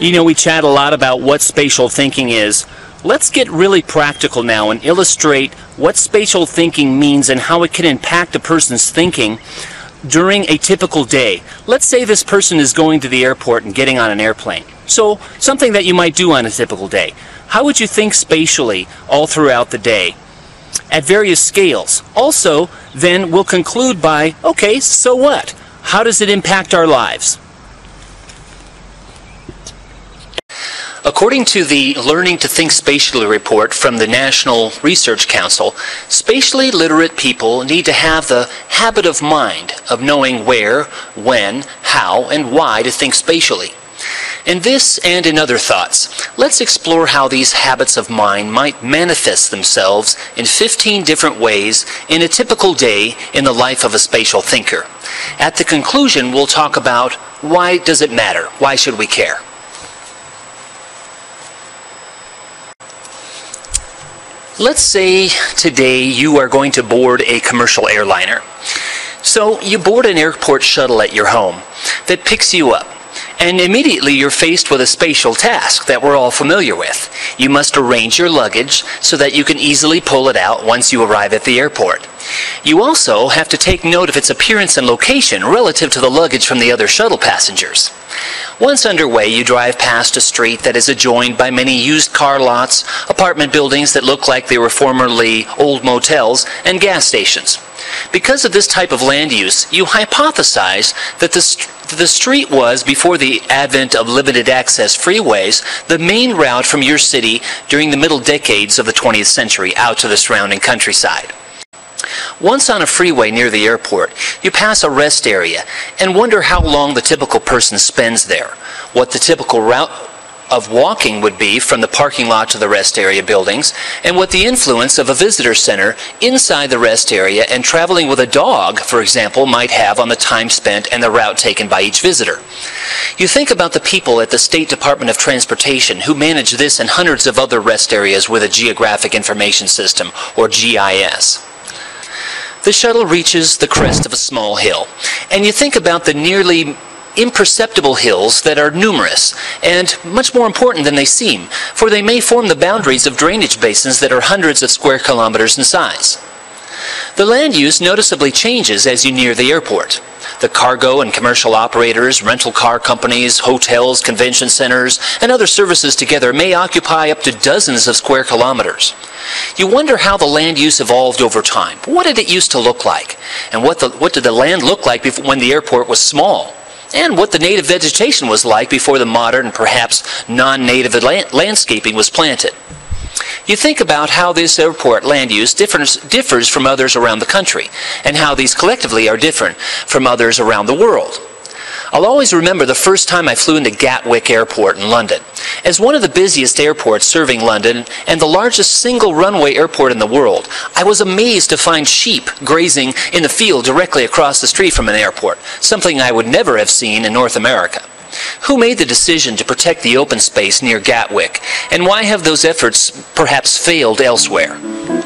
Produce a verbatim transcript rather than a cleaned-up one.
You know, we chat a lot about what spatial thinking is. Let's get really practical now and illustrate what spatial thinking means and how it can impact a person's thinking during a typical day. Let's say this person is going to the airport and getting on an airplane. So, something that you might do on a typical day. How would you think spatially all throughout the day at various scales? Also, then we'll conclude by, okay, so what? How does it impact our lives? According to the Learning to Think Spatially report from the National Research Council, spatially literate people need to have the habit of mind of knowing where, when, how, and why to think spatially. In this and in other thoughts, let's explore how these habits of mind might manifest themselves in fifteen different ways in a typical day in the life of a spatial thinker. At the conclusion, we'll talk about why does it matter? Why should we care? Let's say today you are going to board a commercial airliner. So you board an airport shuttle at your home that picks you up, and immediately you're faced with a spatial task that we're all familiar with. You must arrange your luggage so that you can easily pull it out once you arrive at the airport. You also have to take note of its appearance and location relative to the luggage from the other shuttle passengers. Once underway, you drive past a street that is adjoined by many used car lots, apartment buildings that look like they were formerly old motels, and gas stations. Because of this type of land use, you hypothesize that the st the street was, before the advent of limited access freeways, the main route from your city during the middle decades of the twentieth century out to the surrounding countryside. Once on a freeway near the airport, you pass a rest area and wonder how long the typical person spends there, what the typical route of walking would be from the parking lot to the rest area buildings, and what the influence of a visitor center inside the rest area and traveling with a dog, for example, might have on the time spent and the route taken by each visitor. You think about the people at the State Department of Transportation who manage this and hundreds of other rest areas with a Geographic Information System, or G I S. The shuttle reaches the crest of a small hill, and you think about the nearly imperceptible hills that are numerous and much more important than they seem, for they may form the boundaries of drainage basins that are hundreds of square kilometers in size. The land use noticeably changes as you near the airport. The cargo and commercial operators, rental car companies, hotels, convention centers, and other services together may occupy up to dozens of square kilometers. You wonder how the land use evolved over time. What did it used to look like? And what, the, what did the land look like before, when the airport was small? And what the native vegetation was like before the modern and perhaps non-native landscaping was planted. You think about how this airport land use differs, differs from others around the country, and how these collectively are different from others around the world. I'll always remember the first time I flew into Gatwick Airport in London. As one of the busiest airports serving London and the largest single runway airport in the world, I was amazed to find sheep grazing in the field directly across the street from an airport, something I would never have seen in North America. Who made the decision to protect the open space near Gatwick, and why have those efforts perhaps failed elsewhere?